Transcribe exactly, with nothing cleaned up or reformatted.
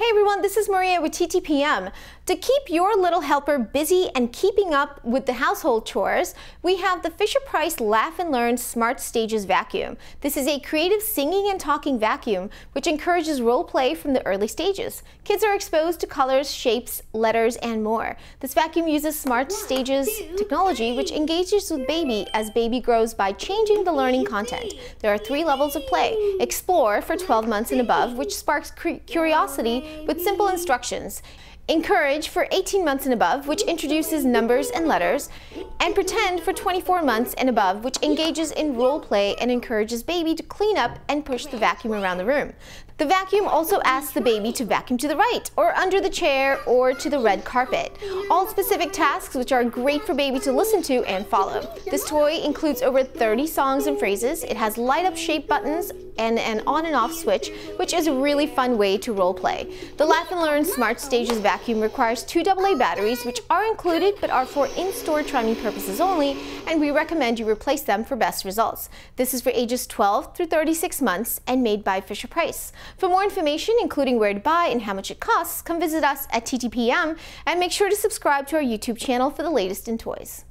Hey everyone, this is Maria with T T P M. To keep your little helper busy and keeping up with the household chores, we have the Fisher-Price Laugh and Learn Smart Stages Vacuum. This is a creative singing and talking vacuum which encourages role play from the early stages. Kids are exposed to colors, shapes, letters, and more. This vacuum uses Smart Stages technology which engages with baby as baby grows by changing the learning content. There are three levels of play. Explore for twelve months and above, which sparks curiosity with simple instructions. Encourage for eighteen months and above, which introduces numbers and letters. And pretend for twenty-four months and above, which engages in role play and encourages baby to clean up and push the vacuum around the room. The vacuum also asks the baby to vacuum to the right, or under the chair, or to the red carpet. All specific tasks which are great for baby to listen to and follow. This toy includes over thirty songs and phrases. It has light-up shape buttons and an on and off switch, which is a really fun way to role play. The Laugh and Learn Smart Stages vacuum requires two double A batteries, which are included but are for in-store priming purposes only, and we recommend you replace them for best results. This is for ages twelve through thirty-six months and made by Fisher-Price. For more information, including where to buy and how much it costs, come visit us at T T P M and make sure to subscribe to our YouTube channel for the latest in toys.